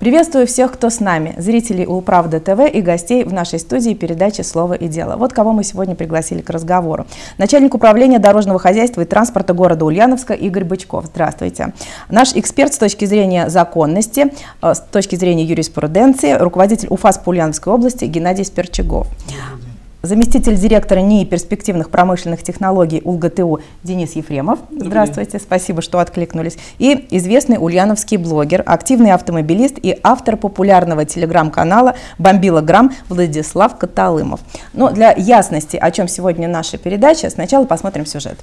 Приветствую всех, кто с нами, зрителей УлПравда ТВ и гостей в нашей студии передачи «Слово и дело». Вот кого мы сегодня пригласили к разговору. Начальник управления дорожного хозяйства и транспорта города Ульяновска Игорь Бычков. Здравствуйте. Наш эксперт с точки зрения законности, с точки зрения юриспруденции, руководитель УФАС по Ульяновской области Геннадий Сперчегов. Заместитель директора НИИ перспективных промышленных технологий УЛГТУ Денис Ефремов. Здравствуйте, спасибо, что откликнулись. И известный ульяновский блогер, активный автомобилист и автор популярного телеграм-канала «Бомбилограм» Владислав Каталымов. Но для ясности, о чем сегодня наша передача, сначала посмотрим сюжет.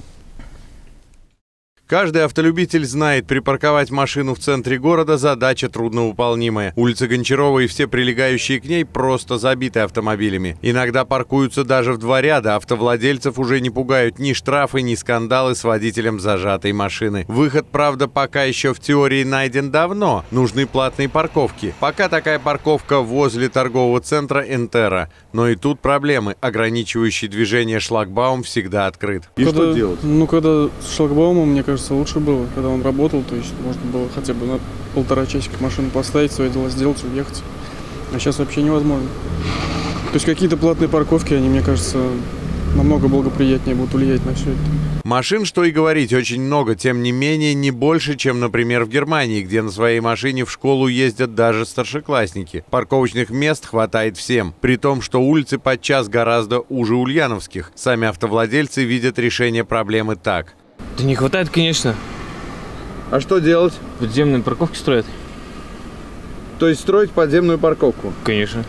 Каждый автолюбитель знает, припарковать машину в центре города – задача трудновыполнимая. Улица Гончарова и все прилегающие к ней просто забиты автомобилями. Иногда паркуются даже в два ряда. Автовладельцев уже не пугают ни штрафы, ни скандалы с водителем зажатой машины. Выход, правда, пока еще в теории найден давно. Нужны платные парковки. Пока такая парковка возле торгового центра «Энтера». Но и тут проблемы. Ограничивающий движение шлагбаум всегда открыт. И что делать? Ну, когда с шлагбаумом, мне кажется, лучше было, когда он работал, то есть можно было хотя бы на полтора часика машину поставить, свои дела сделать, уехать. А сейчас вообще невозможно. То есть какие-то платные парковки, они, мне кажется, намного благоприятнее будут влиять на все это. Машин, что и говорить, очень много, тем не менее, не больше, чем, например, в Германии, где на своей машине в школу ездят даже старшеклассники. Парковочных мест хватает всем, при том, что улицы подчас гораздо уже ульяновских. Сами автовладельцы видят решение проблемы так. Да не хватает, конечно. А что делать? Подземные парковки строят. То есть строить подземную парковку? Конечно.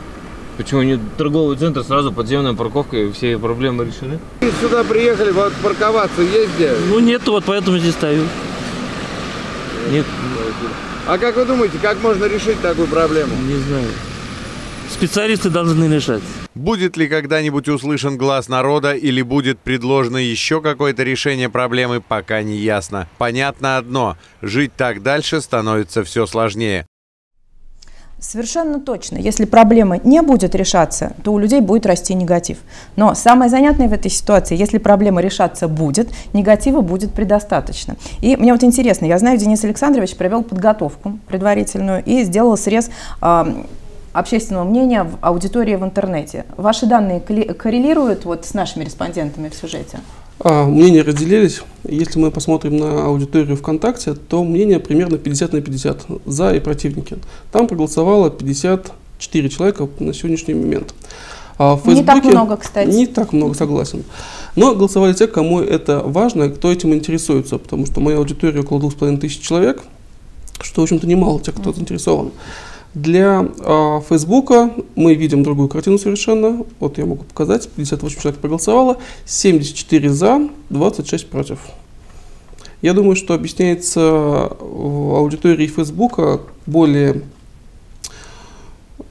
Почему нет? Торговый центр, сразу подземная парковка, и все проблемы решены. И сюда приехали, вот парковаться есть где? Ну нет, вот поэтому здесь стою. Нет. А как вы думаете, как можно решить такую проблему? Не знаю. Специалисты должны решать. Будет ли когда-нибудь услышан глаз народа или будет предложено еще какое-то решение проблемы, пока не ясно. Понятно одно – жить так дальше становится все сложнее. Совершенно точно. Если проблема не будет решаться, то у людей будет расти негатив. Но самое занятное в этой ситуации, если проблема решаться будет, негатива будет предостаточно. И мне вот интересно, я знаю, Денис Александрович провел подготовку предварительную и сделал срез общественного мнения в аудитории в интернете. Ваши данные коррелируют вот с нашими респондентами в сюжете? Мнения разделились. Если мы посмотрим на аудиторию ВКонтакте, то мнение примерно 50 на 50 за и противники. Там проголосовало 54 человека на сегодняшний момент. В Фейсбуке не так много, кстати. Не так много, согласен. Но голосовали те, кому это важно, кто этим интересуется, потому что моя аудитория около 2500 человек, что, в общем-то, немало тех, кто заинтересован. Для Фейсбука мы видим другую картину совершенно. Вот я могу показать, 58 человек проголосовало, 74 за, 26 против. Я думаю, что объясняется аудитории Фейсбука более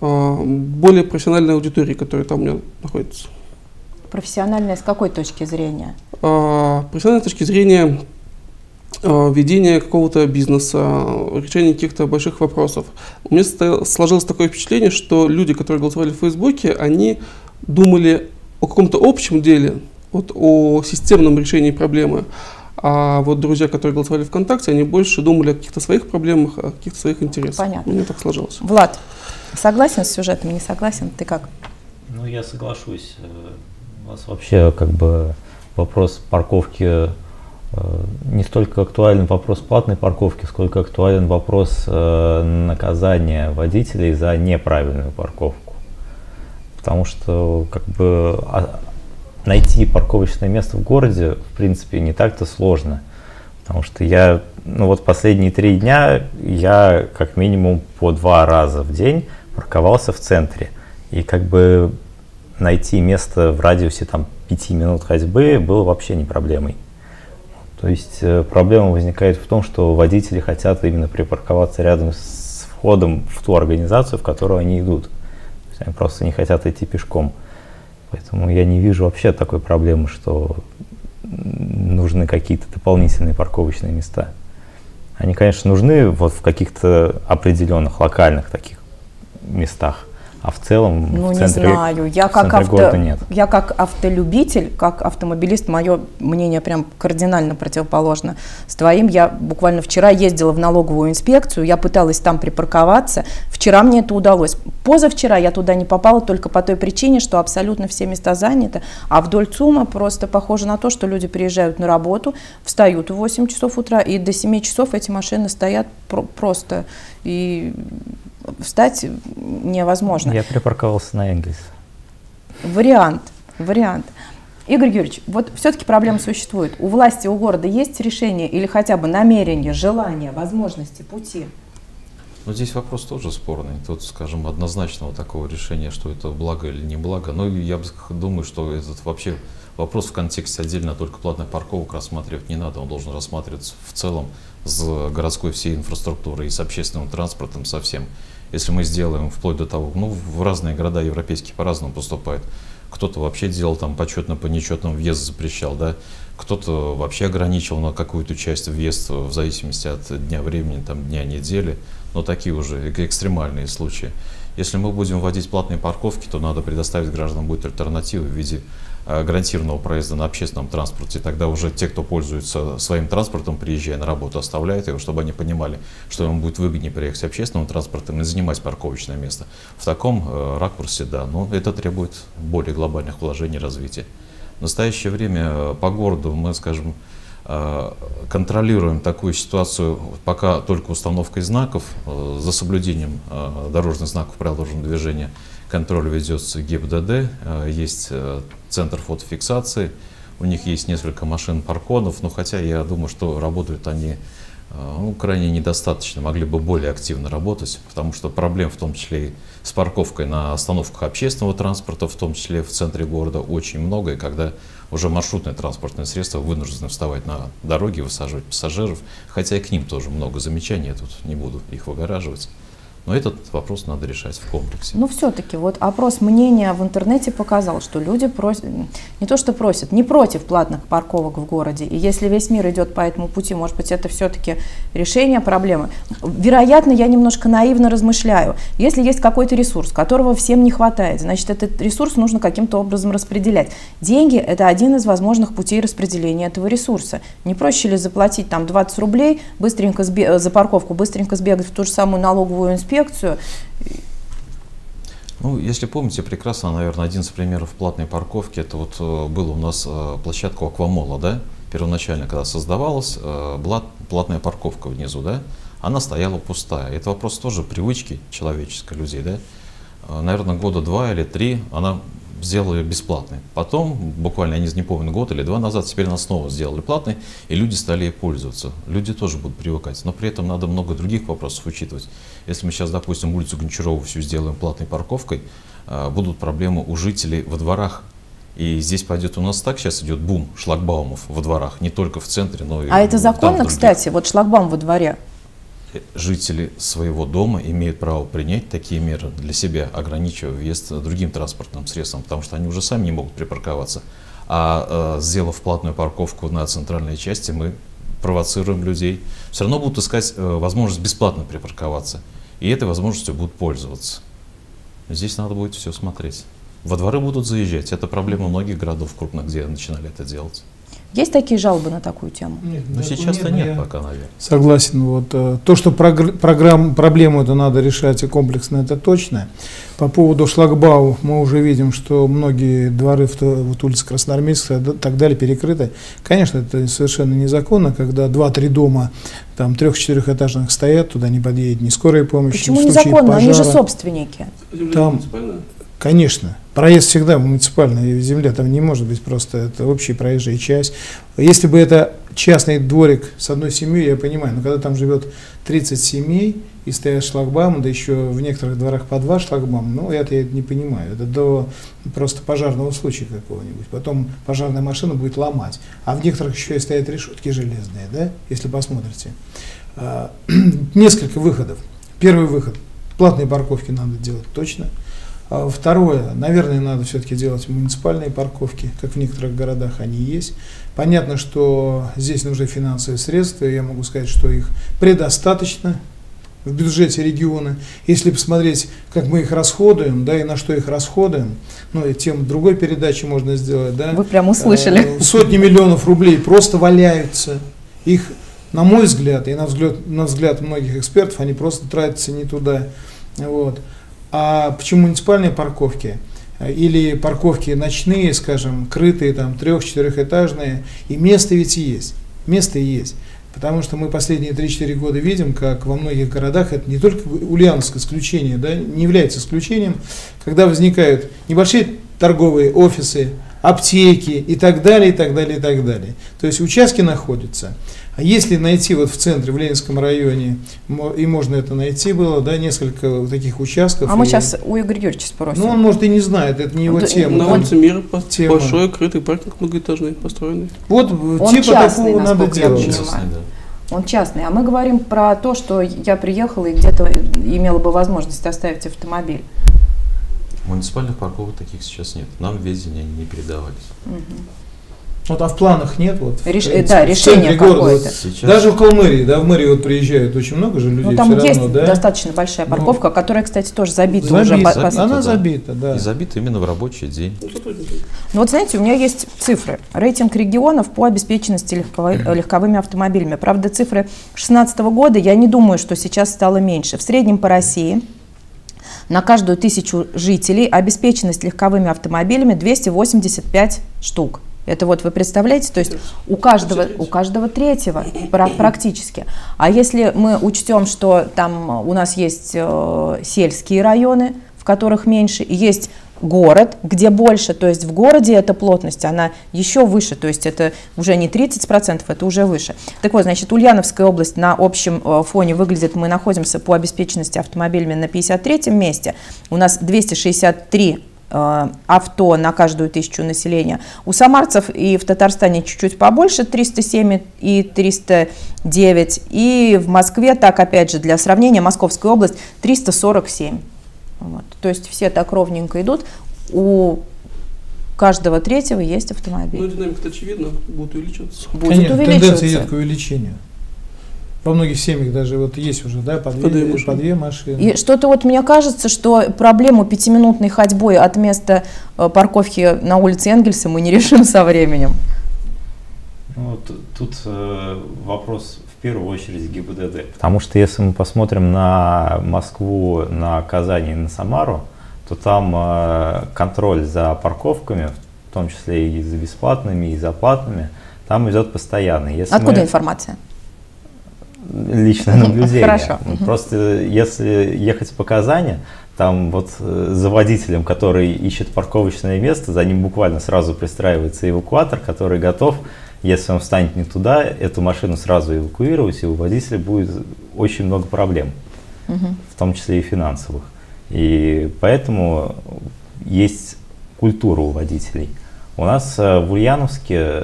профессиональной аудитории, которая там у меня находится. Профессиональная с какой точки зрения? Профессиональная с точки зрения ведения какого-то бизнеса, решения каких-то больших вопросов. У меня сложилось такое впечатление, что люди, которые голосовали в Фейсбуке, они думали о каком-то общем деле, вот о системном решении проблемы. А вот друзья, которые голосовали ВКонтакте, они больше думали о каких-то своих проблемах, о каких-то своих интересах. Понятно. У меня так сложилось. Влад, согласен с сюжетом, не согласен? Ты как? Ну, я соглашусь. У нас вообще как бы вопрос парковки не столько актуален вопрос платной парковки, сколько актуален вопрос наказания водителей за неправильную парковку. Потому что как бы найти парковочное место в городе, в принципе, не так-то сложно. Потому что я, ну вот последние 3 дня я как минимум по 2 раза в день парковался в центре. И как бы найти место в радиусе там 5 минут ходьбы было вообще не проблемой. То есть проблема возникает в том, что водители хотят именно припарковаться рядом с входом в ту организацию, в которую они идут. То есть они просто не хотят идти пешком. Поэтому я не вижу вообще такой проблемы, что нужны какие-то дополнительные парковочные места. Они, конечно, нужны вот в каких-то определенных локальных таких местах. А в целом ну, в центре, не знаю. Я как города нет. Я как автолюбитель, как автомобилист, мое мнение прям кардинально противоположно с твоим. Я буквально вчера ездила в налоговую инспекцию, я пыталась там припарковаться. Вчера мне это удалось. Позавчера я туда не попала только по той причине, что абсолютно все места заняты. А вдоль ЦУМа просто похоже на то, что люди приезжают на работу, встают в 8 часов утра, и до 7 часов эти машины стоят просто. И... встать невозможно. Я припарковался на Энгельс. Вариант, вариант. Игорь Юрьевич, вот все-таки проблема существует. У власти, у города есть решение или хотя бы намерение, желание, возможности, пути? Но здесь вопрос тоже спорный. Тут, скажем, однозначного такого решения, что это благо или не благо. Но я думаю, что этот вообще вопрос в контексте отдельно только платных парковок рассматривать не надо. Он должен рассматриваться в целом с городской всей инфраструктурой и с общественным транспортом совсем. Если мы сделаем вплоть до того, ну, в разные города европейские по-разному поступают. Кто-то вообще делал там почетно по нечетному въезд запрещал, да? Кто-то вообще ограничил на какую-то часть въезд в зависимости от дня времени, там, дня недели. Но такие уже экстремальные случаи. Если мы будем вводить платные парковки, то надо предоставить гражданам будет альтернативу в виде гарантированного проезда на общественном транспорте. Тогда уже те, кто пользуется своим транспортом, приезжая на работу, оставляют его, чтобы они понимали, что им будет выгоднее проехать общественным транспортом и занимать парковочное место. В таком ракурсе, да, но это требует более глобальных вложений и развития. В настоящее время по городу мы, скажем, контролируем такую ситуацию пока только установкой знаков. За соблюдением дорожных знаков правил дорожного движения контроль ведется ГИБДД, есть центр фотофиксации, у них есть несколько машин-парконов, но хотя я думаю, что работают они ну, крайне недостаточно, могли бы более активно работать, потому что проблем в том числе и с парковкой на остановках общественного транспорта, в том числе в центре города, очень много, и когда уже маршрутные транспортные средства вынуждены вставать на дороги, высаживать пассажиров, хотя и к ним тоже много замечаний, я тут не буду их выгораживать. Но этот вопрос надо решать в комплексе. Но все-таки вот опрос мнения в интернете показал, что люди просят, не то что просят, не против платных парковок в городе. И если весь мир идет по этому пути, может быть, это все-таки решение проблемы. Вероятно, я немножко наивно размышляю. Если есть какой-то ресурс, которого всем не хватает, значит, этот ресурс нужно каким-то образом распределять. Деньги – это один из возможных путей распределения этого ресурса. Не проще ли заплатить там 20 рублей быстренько за парковку, быстренько сбегать в ту же самую налоговую инспекцию? Ну, если помните, прекрасно, наверное, один из примеров платной парковки, это вот была у нас площадка Аквамола, да? Первоначально, когда создавалась, была платная парковка внизу, да? Она стояла пустая. Это вопрос тоже привычки человеческой, людей, да? Наверное, года 2 или 3 она сделала ее бесплатной. Потом, буквально, я не помню, год или 2 назад, теперь она снова сделали платной, и люди стали ей пользоваться. Люди тоже будут привыкать, но при этом надо много других вопросов учитывать. Если мы сейчас, допустим, улицу Гончарова всю сделаем платной парковкой, будут проблемы у жителей во дворах. И здесь пойдет у нас так, сейчас идет бум шлагбаумов во дворах, не только в центре, но и... А это законно, кстати, вот шлагбаум во дворе? Жители своего дома имеют право принять такие меры для себя, ограничивая въезд другим транспортным средством, потому что они уже сами не могут припарковаться. А сделав платную парковку на центральной части, мы провоцируем людей. Все равно будут искать возможность бесплатно припарковаться, и этой возможностью будут пользоваться. Здесь надо будет все смотреть. Во дворы будут заезжать. Это проблема многих городов крупных, где начинали это делать. Есть такие жалобы на такую тему? Нет, но сейчас-то нет пока, наверное. Согласен. Вот, то, что проблему-то надо решать и комплексно, это точно. По поводу шлагбаумов мы уже видим, что многие дворы в улице Красноармейская и так далее перекрыты. Конечно, это совершенно незаконно, когда 2-3 дома там 3-4-этажных стоят, туда не подъедет ни скорая помощь, почему ни в случае незаконно? Пожара. Они же собственники. Там, конечно. Проезд всегда муниципальный, земля там не может быть просто, это общая проезжая часть. Если бы это частный дворик с одной семьей, я понимаю, но когда там живет 30 семей и стоят шлагбаумы, да еще в некоторых дворах по 2 шлагбаума, ну это я не понимаю, это до просто пожарного случая какого-нибудь, потом пожарная машина будет ломать, а в некоторых еще и стоят решетки железные, да, если посмотрите. Несколько выходов. Первый выход, платные парковки надо делать точно. Второе, наверное, надо все-таки делать муниципальные парковки, как в некоторых городах они есть. Понятно, что здесь нужны финансовые средства, и я могу сказать, что их предостаточно. в бюджете региона. Если посмотреть, как мы их расходуем, да, и на что их расходуем, ну и тем другой передачи можно сделать, да. Вы прям услышали. Сотни миллионов рублей просто валяются. Их, на мой взгляд, и на взгляд многих экспертов, они просто тратятся не туда. Вот. А почему муниципальные парковки или парковки ночные, скажем, крытые, там, трех-четырехэтажные, и место ведь есть, место есть. Потому что мы последние 3-4 года видим, как во многих городах, это не только Ульяновск исключение, да, не является исключением, когда возникают небольшие торговые офисы, аптеки и так далее, и так далее, и так далее. То есть участки находятся. А если найти вот в центре, в Ленинском районе, и можно это найти было, да, несколько таких участков. А мы сейчас у Игоря Юрьевича спросим. Ну, он, может, и не знает, это не его тема. На улице Мира большой, открытый паркинг многоэтажный построенный. Вот он типа частный, такого надо делать. Он частный. А мы говорим про то, что я приехала и где-то имела бы возможность оставить автомобиль. Муниципальных парковок таких сейчас нет. Нам ведения они не передавались. Угу. Вот, а в планах нет? Вот, решение какое-то. Даже около мэрии, да, в мэрии вот приезжают очень много же людей. Ну, там есть равно, да? Достаточно большая парковка, ну, которая, кстати, тоже забита. Забита, она да. Забита, да. И забита именно в рабочий день. Ну, вот знаете, у меня есть цифры. Рейтинг регионов по обеспеченности легковыми автомобилями. Правда, цифры 2016 года, я не думаю, что сейчас стало меньше. В среднем по России на каждую 1000 жителей обеспеченность легковыми автомобилями 285 штук. Это вот вы представляете, то есть у каждого третьего практически. А если мы учтем, что там у нас есть сельские районы, в которых меньше, и есть город, где больше, то есть в городе эта плотность, она еще выше, то есть это уже не 30%, это уже выше. Так вот, значит, Ульяновская область на общем фоне выглядит, мы находимся по обеспеченности автомобилями на 53-м месте, у нас 263 авто на каждую 1000 населения. У самарцев и в Татарстане чуть-чуть побольше, 307 и 309. И в Москве, так опять же, для сравнения, Московская область 347. Вот. То есть все так ровненько идут. У каждого третьего есть автомобиль. Ну, динамика-то очевидно, будет увеличиваться. Будет увеличиваться. Тенденция идет к увеличению. Во многих семьях даже вот есть уже, да, по две машины. И что-то вот мне кажется, что проблему пятиминутной ходьбой от места парковки на улице Энгельса мы не решим со временем. Вот, тут вопрос в первую очередь ГИБДД. Потому что если мы посмотрим на Москву, на Казань и на Самару, то там контроль за парковками, в том числе и за бесплатными, и за платными, там идет постоянно. Если откуда информация? Личное наблюдение. Хорошо. Просто если ехать по Казани, там вот за водителем, который ищет парковочное место, за ним буквально сразу пристраивается эвакуатор, который готов, если он встанет не туда, эту машину сразу эвакуировать, и у водителя будет очень много проблем, в том числе и финансовых. И поэтому есть культура у водителей. У нас в Ульяновске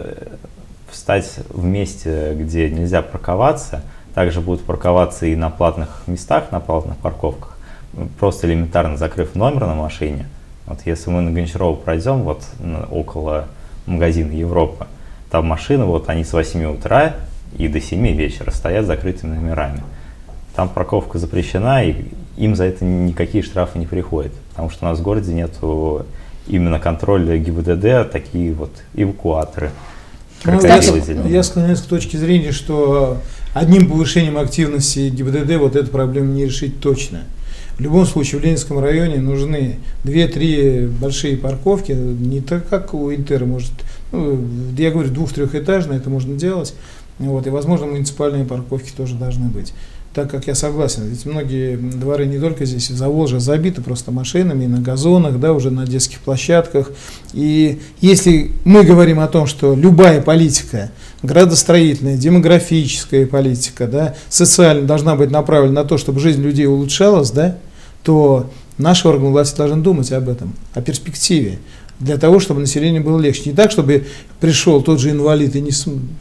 встать в месте, где нельзя парковаться, также будут парковаться и на платных местах, на платных парковках, просто элементарно закрыв номер на машине. Вот если мы на Гончарова пройдем, вот около магазина Европа, там машины, вот они с 8 утра и до 7 вечера стоят с закрытыми номерами. Там парковка запрещена, и им за это никакие штрафы не приходят, потому что у нас в городе нет именно контроля ГИБДД, а такие вот эвакуаторы. Ну, я склоняюсь к точке зрения, что одним повышением активности ГИБДД вот эту проблему не решить точно. В любом случае в Ленинском районе нужны 2-3 большие парковки, не так, как у Энтера, может, ну, я говорю, 2-3-этажные, это можно делать, вот, и, возможно, муниципальные парковки тоже должны быть. Так как я согласен, ведь многие дворы не только здесь, в Заволжье забиты просто машинами, на газонах, да, уже на детских площадках. И если мы говорим о том, что любая политика, градостроительная, демографическая политика, да, социально должна быть направлена на то, чтобы жизнь людей улучшалась, да, то наши органы власти должны думать об этом, о перспективе, для того, чтобы населению было легче. Не так, чтобы пришел тот же инвалид, и не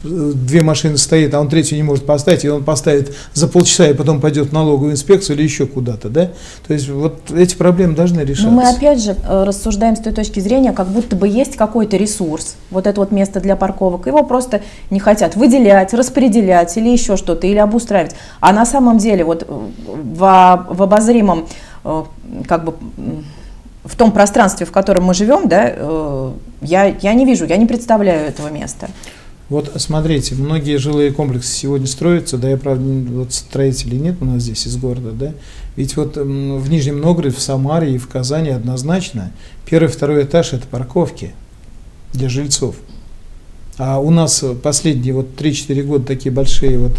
две машины стоит, а он третью не может поставить, и он поставит за полчаса, и потом пойдет в налоговую инспекцию или еще куда-то. Да? То есть вот эти проблемы должны решаться. Но мы опять же рассуждаем с той точки зрения, как будто бы есть какой-то ресурс, вот это вот место для парковок, его просто не хотят выделять, распределять или еще что-то, или обустраивать. А на самом деле вот в обозримом, как бы, в том пространстве, в котором мы живем, да, я не вижу, я не представляю этого места. Вот смотрите, многие жилые комплексы сегодня строятся, да, я, правда, вот строителей нет у нас здесь из города, да, ведь вот в Нижнем Новгороде, в Самаре и в Казани однозначно первый, второй этаж – это парковки для жильцов. А у нас последние вот 3-4 года такие большие вот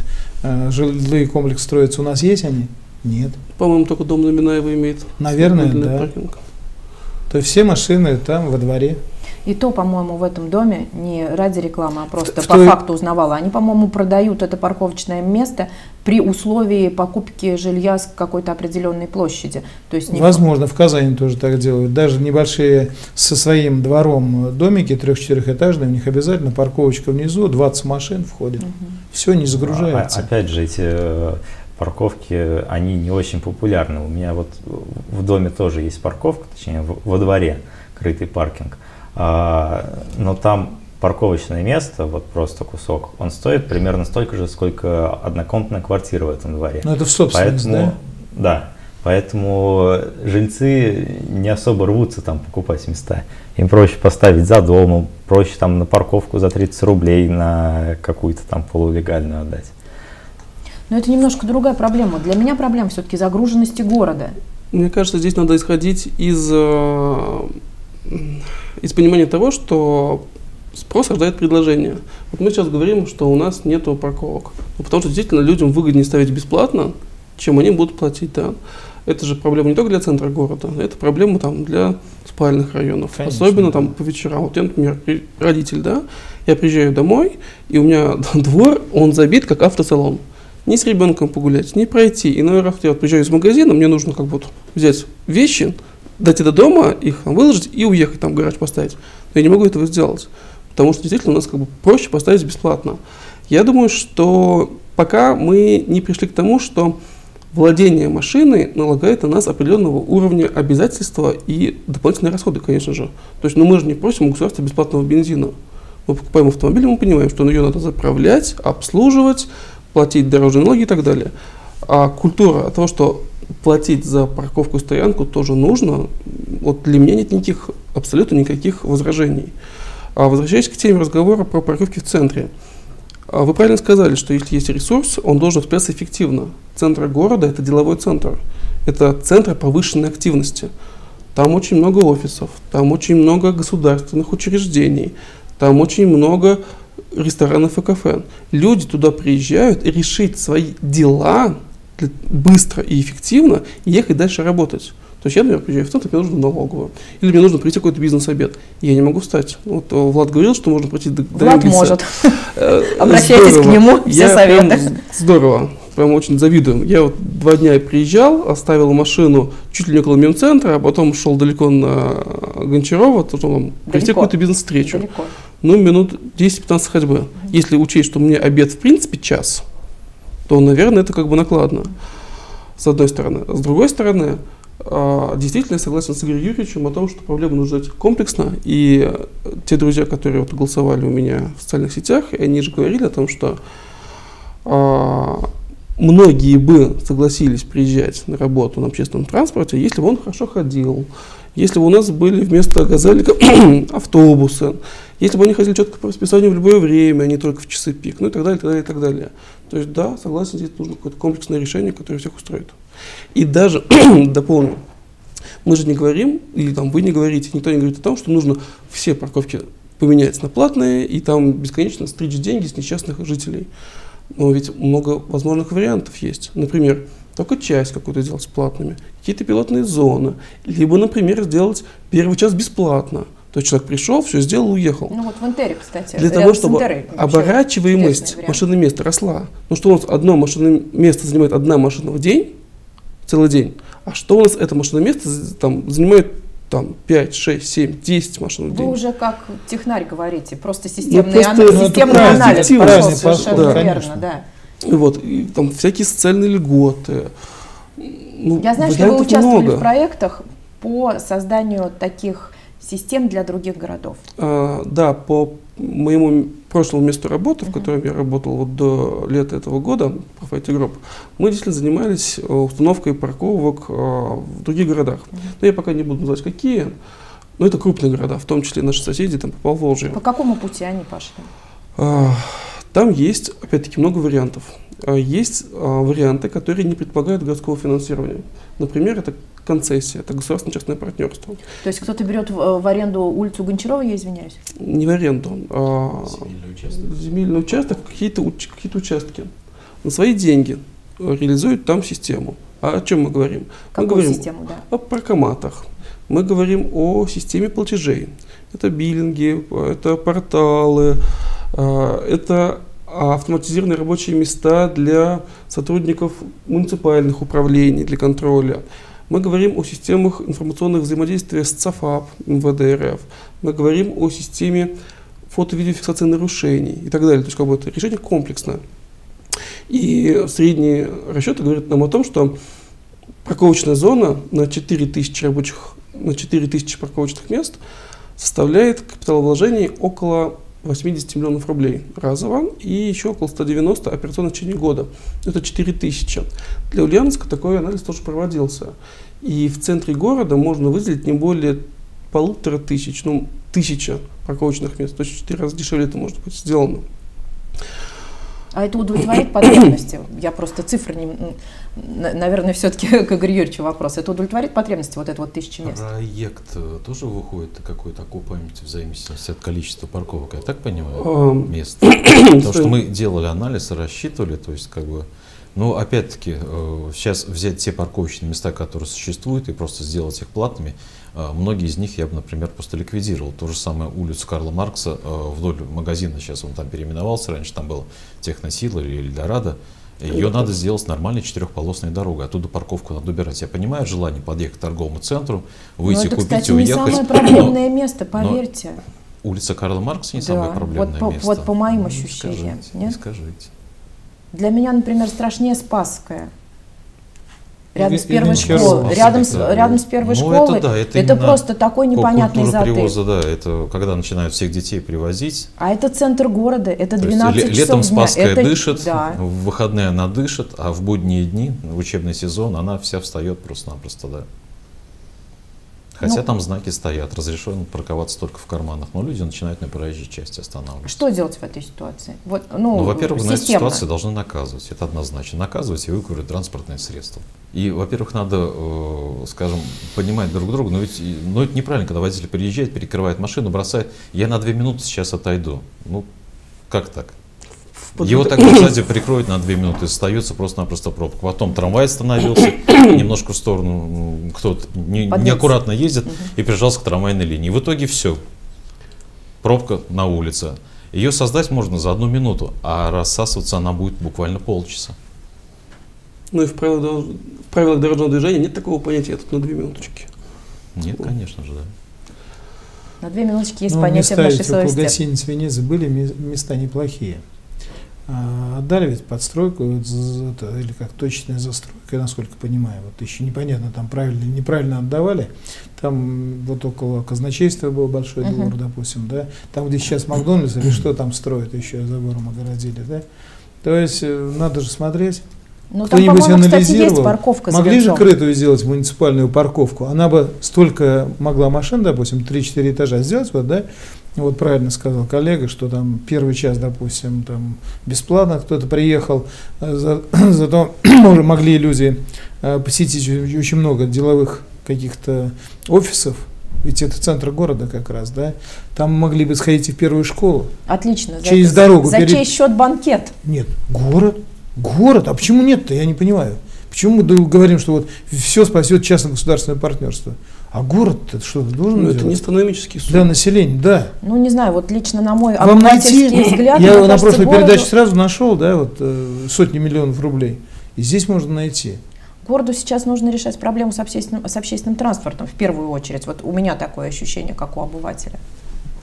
жилые комплексы строятся, у нас есть они? Нет. По-моему, только дом Номинаева имеет. Наверное, да. Паркинг. То есть все машины там во дворе. И то, по-моему, в этом доме не ради рекламы, а просто по факту узнавала. Они, по-моему, продают это парковочное место при условии покупки жилья с какой-то определенной площади. То есть, возможно, в Казани тоже так делают. Даже небольшие со своим двором домики, 3-4-этажные, у них обязательно парковочка внизу, 20 машин входит. Угу. Все не загружается. Опять же, эти парковки, они не очень популярны. У меня вот в доме тоже есть парковка, точнее во дворе крытый паркинг, но там парковочное место, вот просто кусок, он стоит примерно столько же, сколько однокомнатная квартира в этом дворе. Но это в собственность, поэтому, да? Да, поэтому жильцы не особо рвутся там покупать места. Им проще поставить за домом, проще там на парковку за 30 рублей на какую-то там полулегальную отдать. Но это немножко другая проблема. Для меня проблема все-таки загруженности города. Мне кажется, здесь надо исходить из понимания того, что спрос рождает предложение. Вот мы сейчас говорим, что у нас нет парковок. Ну, потому что действительно людям выгоднее ставить бесплатно, чем они будут платить. Да? Это же проблема не только для центра города, это проблема там, для спальных районов. Конечно. Особенно там по вечерам. Вот я, например, родитель, да? Я приезжаю домой, и у меня двор, он забит как автосалон. Ни с ребенком погулять, ни пройти. Иной раз я вот приезжаю из магазина, мне нужно как будто взять вещи, дойти до дома, их там выложить и уехать, там гараж поставить. Но я не могу этого сделать, потому что действительно у нас как бы проще поставить бесплатно. Я думаю, что пока мы не пришли к тому, что владение машиной налагает на нас определенного уровня обязательства и дополнительные расходы, конечно же. То есть, ну, мы же не просим у государства бесплатного бензина. Мы покупаем автомобиль, мы понимаем, что ее надо заправлять, обслуживать, платить дорожные налоги и так далее. А культура того, что платить за парковку и стоянку тоже нужно, вот для меня нет никаких, абсолютно никаких возражений. А возвращаясь к теме разговора про парковки в центре. Вы правильно сказали, что если есть ресурс, он должен распределяться эффективно. Центр города – это деловой центр, это центр повышенной активности. Там очень много офисов, там очень много государственных учреждений, там очень много ресторанов и кафе. Люди туда приезжают решить свои дела быстро и эффективно и ехать дальше работать. То есть я, например, приезжаю в центр, мне нужно в налоговую. Или мне нужно прийти какой-то бизнес-обед. Я не могу встать. Вот Влад говорил, что можно пройти до Влад Региса. Может. Обращайтесь к нему, все советы. Здорово. Прям очень завидую. Я вот 2 дня приезжал, оставил машину чуть ли не около мемцентра, а потом шел далеко на Гончарова, потом провести какую-то бизнес-встречу. Ну, минут 10-15 ходьбы. Если учесть, что мне обед в принципе час, то, наверное, это как бы накладно, с одной стороны. С другой стороны, действительно я согласен с Игорем Юрьевичем о том, что проблему нужно решать комплексно. И те друзья, которые вот голосовали у меня в социальных сетях, они же говорили о том, что многие бы согласились приезжать на работу на общественном транспорте, если бы он хорошо ходил, если бы у нас были вместо газелика автобусы, если бы они ходили четко по расписанию в любое время, а не только в часы пик, ну и так далее, и так далее, и так далее. То есть, да, согласен, здесь нужно какое-то комплексное решение, которое всех устроит. И даже, дополню, мы же не говорим, или там вы не говорите, никто не говорит о том, что нужно все парковки поменять на платные и там бесконечно стричь деньги с несчастных жителей. Но ведь много возможных вариантов есть. Например, только часть какую-то сделать платными, какие-то пилотные зоны, либо, например, сделать первый час бесплатно. То есть человек пришел, все сделал, уехал. Ну вот в Энтере, кстати. Для того, чтобы оборачиваемость машинного места росла. Ну что у нас одно машинное место занимает одна машина в день, целый день, а что у нас это машинное место там занимает там 5, 6, 7, 10 машин в день. Вы уже как технарь говорите, просто системный анализ пошел, совершенно верно, да. Вот, и там всякие социальные льготы. Ну, я знаю, что вы участвовали в проектах по созданию таких систем для других городов. Да, по моему прошлому месту работы, в котором я работал вот до лета этого года, по Fighting Group, мы действительно занимались установкой парковок в других городах. Но я пока не буду называть какие, но это крупные города, в том числе наши соседи там по Поволжью. По какому пути они пошли? Там есть, опять-таки, много вариантов. Есть варианты, которые не предполагают городского финансирования. Например, это концессия, это государственно-частное партнерство. То есть кто-то берет в аренду улицу Гончарова, я извиняюсь? Не в аренду, а земельный участок, какие-то участки. На свои деньги реализуют там систему. А о чем мы говорим? Какую мы говорим систему, да? О паркоматах, мы говорим о системе платежей. Это биллинги, это порталы, это автоматизированные рабочие места для сотрудников муниципальных управлений, для контроля. Мы говорим о системах информационных взаимодействия с ЦАФАП, МВД РФ. Мы говорим о системе фото-видеофиксации нарушений и так далее. То есть как бы это решение комплексное. И средние расчеты говорят нам о том, что парковочная зона на 4000 парковочных мест составляет капиталовложений около 80 миллионов рублей разово и еще около 190 операционно в течение года. Это 4000. Для Ульяновска такой анализ тоже проводился. И в центре города можно выделить не более 1500, ну, 1000 парковочных мест. То есть в 4 раза дешевле это может быть сделано. А это удовлетворяет потребности? Я просто цифры не... Наверное, все-таки к Игорю Юрьевичу вопрос. Это удовлетворит потребности, вот это вот 1000 мест? Проект тоже выходит какой-то окупаемость в зависимости от количества парковок, я так понимаю, мест? Потому что мы делали анализ, рассчитывали, то есть как бы... Но опять-таки, сейчас взять те парковочные места, которые существуют, и просто сделать их платными, многие из них я бы, например, просто ликвидировал. То же самое улицу Карла Маркса вдоль магазина, сейчас он там переименовался, раньше там был Техносила или Эльдорадо. Ее надо сделать нормальной четырехполосной дорогой, оттуда парковку надо убирать. Я понимаю желание подъехать к торговому центру, выйти, это, купить, кстати, и уехать. Это, кстати, не самое проблемное место, поверьте. Улица Карла Маркса не самое проблемное место. Вот по моим ощущениям. Не скажите. Для меня, например, страшнее Спасская. Рядом с первой школой. Рядом с первой школой. Это просто такой непонятный затык. Привоза, да, это когда начинают всех детей привозить. А это центр города, это 12 часов дня. Летом Спасская дышит, в выходные она дышит, а в будние дни, в учебный сезон, она вся встает просто-напросто, да. Хотя там знаки стоят, разрешено парковаться только в карманах, но люди начинают на проезжей части останавливаться. Что делать в этой ситуации? Вот, ну, во-первых, на этой ситуации должны наказывать, это однозначно. Наказывать и выкурить транспортные средства. И, во-первых, надо, скажем, понимать друг друга, но это неправильно, когда водитель приезжает, перекрывает машину, бросает, я на 2 минуты сейчас отойду. Ну, как так? Его так сзади прикроют на 2 минуты, остается просто-напросто пробка. Потом трамвай остановился, немножко в сторону, кто-то неаккуратно ездит и прижался к трамвайной линии. В итоге все, пробка на улице. Ее создать можно за 1 минуту, а рассасываться она будет буквально полчаса. Ну и в правилах дорожного движения нет такого понятия, я тут на 2 минуточки. Нет, конечно же, да. На 2 минуточки есть понятие в нашей совести. У гостиницы Венеции были места неплохие. Отдали ведь подстройку или как точная застройка, насколько понимаю, вот еще непонятно, там правильно или неправильно отдавали. Там вот около казначейства был большой двор, допустим, да, там, где сейчас Макдональдс или что там строят, еще забором огородили, да. То есть надо же смотреть. Кто-нибудь анализировал, кстати, могли же крытую сделать муниципальную парковку, она бы столько могла машин, допустим, 3-4 этажа сделать, вот, да, вот правильно сказал коллега, что там первый час, допустим, там бесплатно кто-то приехал, зато уже могли люди посетить очень много деловых каких-то офисов, ведь это центр города как раз, да, там могли бы сходить и в первую школу. Отлично, через дорогу. За чей счет банкет? Нет, город. Город? А почему нет-то? Я не понимаю. Почему мы говорим, что вот все спасет частно-государственное партнерство? А город-то что должен делать? Это не экономический суд. Для населения, да. Ну, не знаю, вот лично на мой обывательский взгляд... Я на прошлой передаче сразу нашел, да, вот 100 миллионов рублей. И здесь можно найти. Городу сейчас нужно решать проблему с общественным транспортом в первую очередь. Вот у меня такое ощущение, как у обывателя.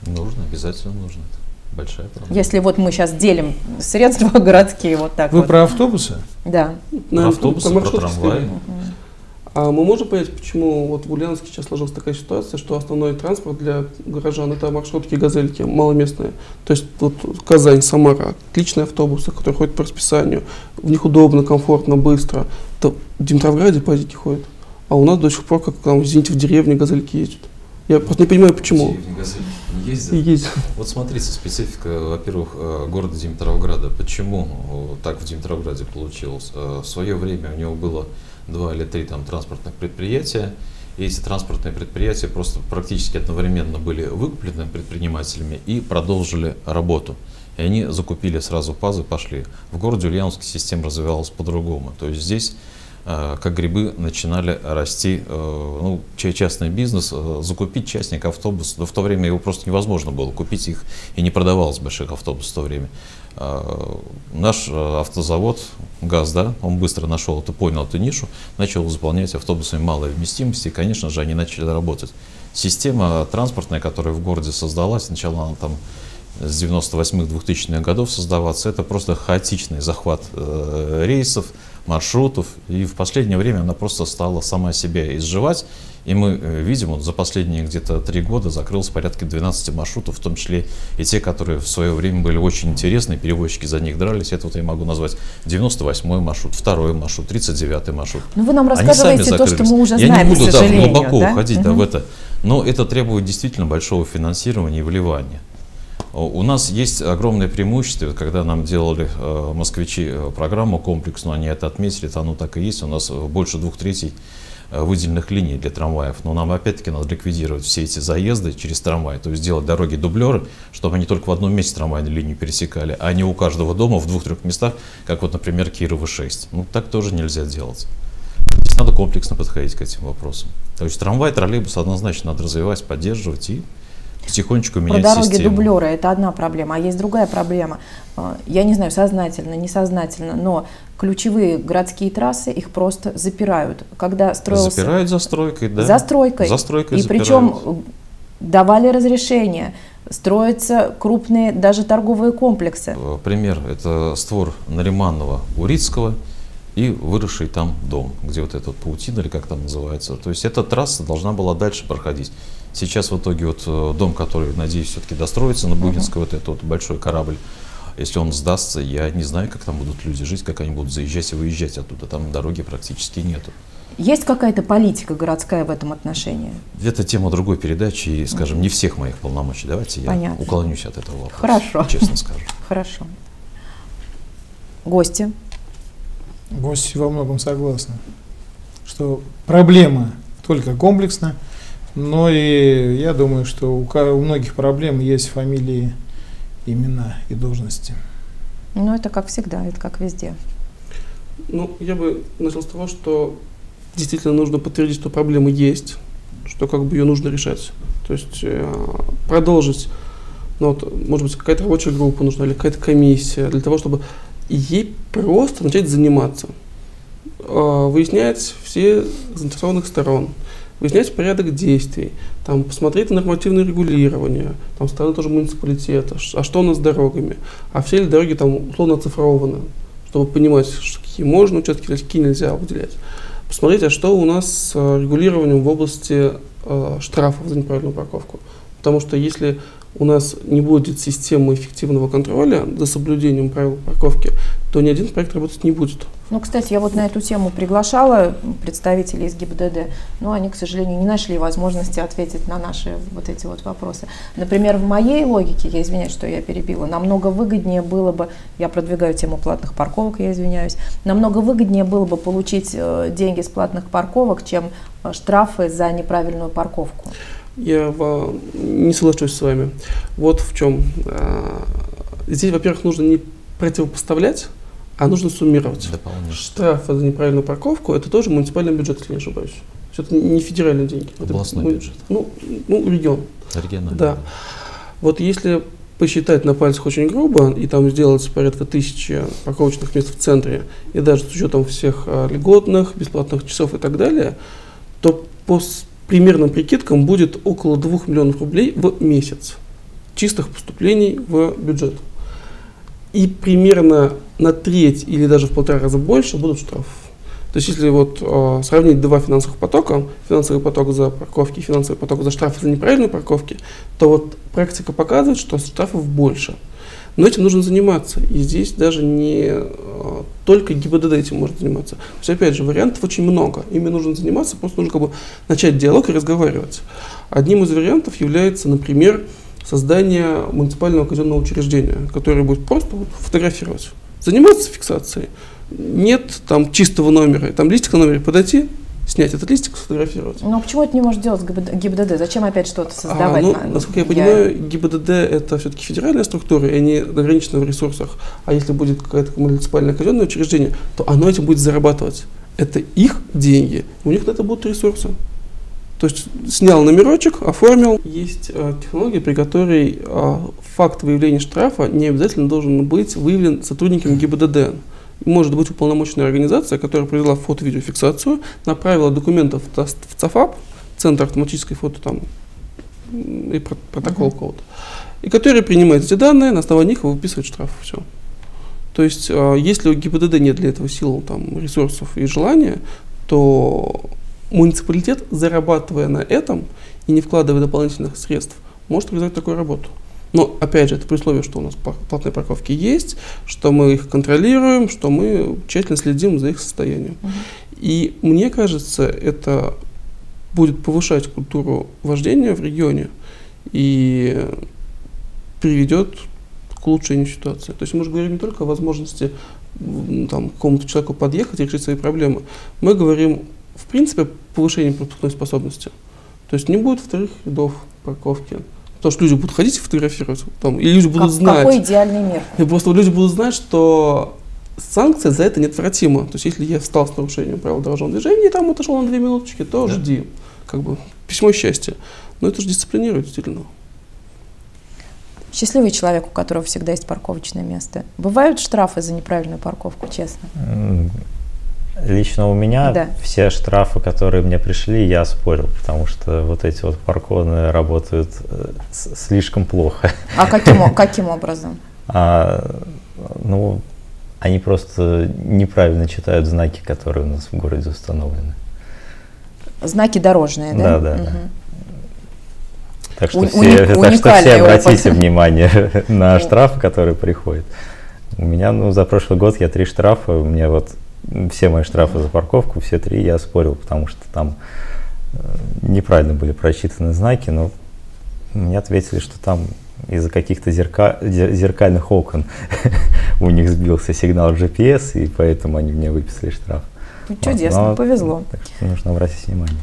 Нужно, обязательно нужно. Это большая проблема. Если вот мы сейчас делим средства городские вот так. Вы вот. Про автобусы? Да. Про автобусы, про трамваи. А мы можем понять, почему вот в Ульяновске сейчас сложилась такая ситуация, что основной транспорт для горожан это маршрутки, газельки, маломестные. То есть вот Казань, Самара, отличные автобусы, которые ходят по расписанию, в них удобно, комфортно, быстро. Это в Димитровграде пазики ходят, а у нас до сих пор, как там, извините, в деревне газельки ездят. Я просто не понимаю, почему. Ездят. Вот смотрите, специфика, во-первых, города Димитровграда. Почему так в Димитровграде получилось? В свое время у него было 2 или 3 там транспортных предприятия, и эти транспортные предприятия просто практически одновременно были выкуплены предпринимателями и продолжили работу. И они закупили сразу пазы, пошли. В городе Ульяновск система развивалась по-другому. То есть здесь, как грибы, начинали расти ну, частный бизнес. Закупить частник автобус, да, в то время его просто невозможно было купить, их и не продавалось больших автобусов в то время. Наш автозавод ГАЗ, да, он быстро нашел это, понял эту нишу, начал заполнять автобусами малой вместимости, и, конечно же, они начали работать. Система транспортная, которая в городе создалась, начала она там с 98-2000-х годов создаваться, это просто хаотичный захват рейсов, маршрутов, и в последнее время она просто стала сама себя изживать, и мы видим, вот за последние где-то 3 года закрылось порядка 12 маршрутов, в том числе и те, которые в свое время были очень интересны, перевозчики за них дрались, это вот я могу назвать 98-й маршрут, 2-й маршрут, 39-й маршрут. Но вы нам рассказываете то, что мы уже знаем, я не буду, к сожалению, да, глубоко уходить, да, в это, но это требует действительно большого финансирования и вливания. У нас есть огромное преимущество, когда нам делали москвичи программу комплексную, они это отметили, это оно так и есть, у нас больше 2/3 выделенных линий для трамваев, но нам опять-таки надо ликвидировать все эти заезды через трамвай, то есть сделать дороги дублеры, чтобы они только в одном месте трамвайную линию пересекали, а не у каждого дома в 2-3 местах, как вот, например, Кирова 6. Ну, так тоже нельзя делать. Здесь надо комплексно подходить к этим вопросам. То есть трамвай, троллейбус однозначно надо развивать, поддерживать и потихонечку менять систему. Про дороги дублеры это одна проблема, а есть другая проблема. Я не знаю, сознательно, несознательно, но ключевые городские трассы их просто запирают. Когда строился... Запирают застройкой, да? Застройкой. И причем давали разрешение, строятся крупные даже торговые комплексы. Пример это створ Нариманного, Урицкого и выросший там дом, где вот эта вот паутина, или как там называется. То есть эта трасса должна была дальше проходить. Сейчас в итоге вот дом, который, надеюсь, все-таки достроится на Бугинской, вот этот вот большой корабль, если он сдастся, я не знаю, как там будут люди жить, как они будут заезжать и выезжать оттуда, там дороги практически нету. Есть какая-то политика городская в этом отношении? Это тема другой передачи и, скажем, не всех моих полномочий. Давайте я уклонюсь от этого вопроса, хорошо, честно скажу. Хорошо. Гости? Гости во многом согласны, что проблема только комплексная. Но и я думаю, что у многих проблем есть фамилии, имена и должности. Ну, это как всегда, это как везде. Ну, я бы начал с того, что действительно нужно подтвердить, что проблема есть, что как бы ее нужно решать. То есть продолжить, ну, вот, может быть, какая-то рабочая группа нужна или какая-то комиссия, для того, чтобы ей просто начать заниматься, выяснять все заинтересованных сторон. Выяснять порядок действий, там, посмотреть на нормативное регулирование, там, стороны тоже муниципалитета, а что у нас с дорогами, а все ли дороги там условно оцифрованы, чтобы понимать, какие можно участки, какие нельзя выделять. Посмотреть, а что у нас с регулированием в области штрафов за неправильную парковку. Потому что если у нас не будет системы эффективного контроля за соблюдением правил парковки, то ни один проект работать не будет. Ну, кстати, я вот на эту тему приглашала представителей из ГИБДД, но они, к сожалению, не нашли возможности ответить на наши вот эти вот вопросы. Например, в моей логике, я извиняюсь, что я перебила, намного выгоднее было бы, я продвигаю тему платных парковок, я извиняюсь, намного выгоднее было бы получить деньги с платных парковок, чем штрафы за неправильную парковку. Я не соглашусь с вами. Вот в чем. Здесь, во-первых, нужно не противопоставлять, а нужно суммировать. Штраф за неправильную парковку – это тоже муниципальный бюджет, если не ошибаюсь. Это не федеральные деньги. Областной бюджет. Ну, регион. Региональный. Да. Вот если посчитать на пальцах очень грубо, и там сделать порядка 1000 парковочных мест в центре, и даже с учетом всех льготных, бесплатных часов и так далее, то по примерным прикидкам будет около 2 миллионов рублей в месяц чистых поступлений в бюджет. И примерно на треть или даже в 1,5 раза больше будут штрафы. То есть если вот сравнить два финансовых потока, финансовый поток за парковки и финансовый поток за штрафы за неправильные парковки, то вот практика показывает, что штрафов больше. Но этим нужно заниматься. И здесь даже не только ГИБДД этим может заниматься. То есть, опять же, вариантов очень много. Ими нужно заниматься, просто нужно как бы начать диалог и разговаривать. Одним из вариантов является, например, создание муниципального казенного учреждения, которое будет просто фотографировать, заниматься фиксацией. Нет там чистого номера, там листик на номере, подойти, снять этот листик, сфотографировать. Но почему это не может делать ГИБДД? Зачем опять что-то создавать? Насколько я понимаю, ГИБДД – это все-таки федеральная структура, и они ограничены в ресурсах. А если будет какое-то муниципальное казенное учреждение, то оно этим будет зарабатывать. Это их деньги, у них это будут ресурсы. То есть снял номерочек, оформил. Есть технология, при которой факт выявления штрафа не обязательно должен быть выявлен сотрудником ГИБДД. Может быть уполномоченная организация, которая провела фото-видеофиксацию, направила документы в ЦАФАП, Центр автоматической фото там, и протокол кого-то, и который принимает эти данные, на основании их выписывает штраф. Все. То есть, если у ГИБДД нет для этого сил, там, ресурсов и желания, то муниципалитет, зарабатывая на этом и не вкладывая дополнительных средств, может реализовать такую работу. Но, опять же, это при условии, что у нас платные парковки есть, что мы их контролируем, что мы тщательно следим за их состоянием. И мне кажется, это будет повышать культуру вождения в регионе и приведет к улучшению ситуации. То есть мы же говорим не только о возможности там, какому-то человеку подъехать и решить свои проблемы. Мы говорим, в принципе, о повышении пропускной способности. То есть не будет вторых рядов парковки. Потому что люди будут ходить и фотографировать, там, и люди будут знать. Какой идеальный мир? И просто люди будут знать, что санкция за это неотвратима. То есть, если я встал с нарушением правил дорожного движения и там отошел на 2 минуточки, то да. Жди. Как бы письмо счастья. Но это же дисциплинирует, действительно. Счастливый человек, у которого всегда есть парковочное место. Бывают штрафы за неправильную парковку, честно? Лично у меня все штрафы, которые мне пришли, я спорил, потому что вот эти вот парконы работают слишком плохо. А каким образом? Ну, они просто неправильно читают знаки, которые у нас в городе установлены. Знаки дорожные, да? Да. Так что все обратите внимание на штрафы, которые приходят. У меня, ну, за прошлый год я 3 штрафа, у меня вот... Все мои штрафы за парковку, все 3 я спорил, потому что там неправильно были прочитаны знаки, но мне ответили, что там из-за каких-то зеркальных окон у них сбился сигнал GPS, и поэтому они мне выписали штраф. Чудесно, но повезло. Так что нужно обратить внимание.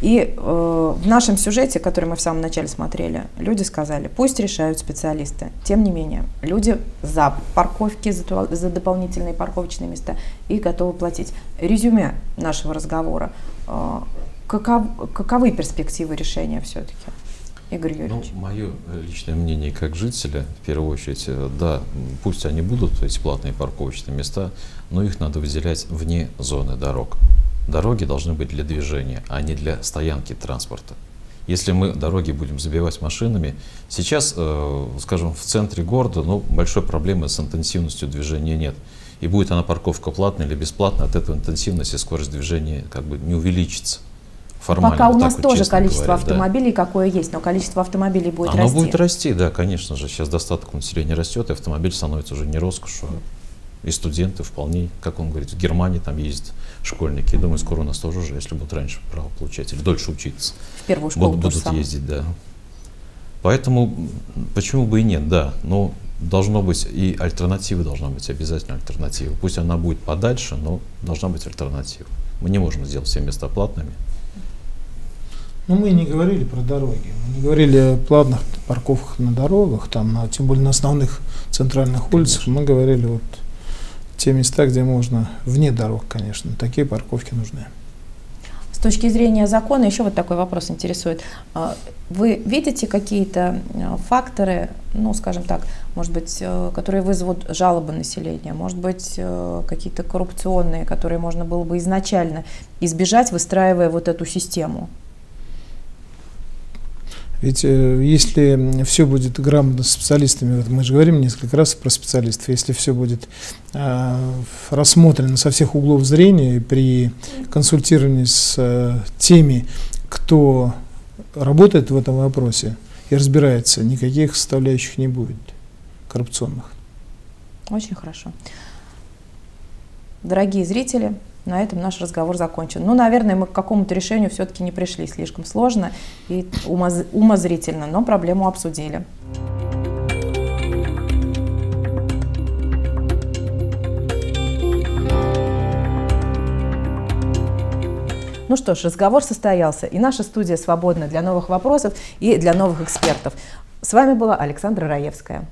И в нашем сюжете, который мы в самом начале смотрели, люди сказали, пусть решают специалисты. Тем не менее, люди за парковки, за дополнительные парковочные места и готовы платить. Резюме нашего разговора. Каковы перспективы решения все-таки, Игорь Юрьевич? Ну, мое личное мнение как жителя, в первую очередь, да, пусть они будут, эти платные парковочные места, но их надо выделять вне зоны дорог. Дороги должны быть для движения, а не для стоянки транспорта. Если мы дороги будем забивать машинами, сейчас, скажем, в центре города, ну, большой проблемы с интенсивностью движения нет. И будет она парковка платная или бесплатная, от этого интенсивность и скорость движения как бы не увеличится. Формально, пока у нас вот тоже количество автомобилей, какое есть, но количество автомобилей будет расти. Оно будет расти, да, конечно же. Сейчас достаток населения растет, и автомобиль становится уже не роскошью. И студенты вполне, как он говорит, в Германии там ездят школьники. Я думаю, скоро у нас тоже уже, если будут раньше право получать или дольше учиться, в первую школу будут ездить, да. Поэтому почему бы и нет, да. Но должно быть и альтернатива, должна быть обязательно альтернатива. Пусть она будет подальше, но должна быть альтернатива. Мы не можем сделать все места платными. Но мы не говорили про дороги, мы не говорили о платных парковках на дорогах, там, тем более на основных центральных улицах. Мы говорили вот те места, где можно вне дорог, конечно, такие парковки нужны. С точки зрения закона еще вот такой вопрос интересует. Вы видите какие-то факторы, ну, скажем так, может быть, которые вызовут жалобы населения, может быть, какие-то коррупционные, которые можно было бы изначально избежать, выстраивая вот эту систему? Ведь если все будет грамотно с специалистами, вот мы же говорим несколько раз про специалистов, если все будет рассмотрено со всех углов зрения и при консультировании с теми, кто работает в этом вопросе и разбирается, никаких составляющих не будет коррупционных. Очень хорошо. Дорогие зрители, на этом наш разговор закончен. Ну, наверное, мы к какому-то решению все-таки не пришли, слишком сложно и умозрительно, но проблему обсудили. Ну что ж, разговор состоялся, и наша студия свободна для новых вопросов и для новых экспертов. С вами была Александра Раевская.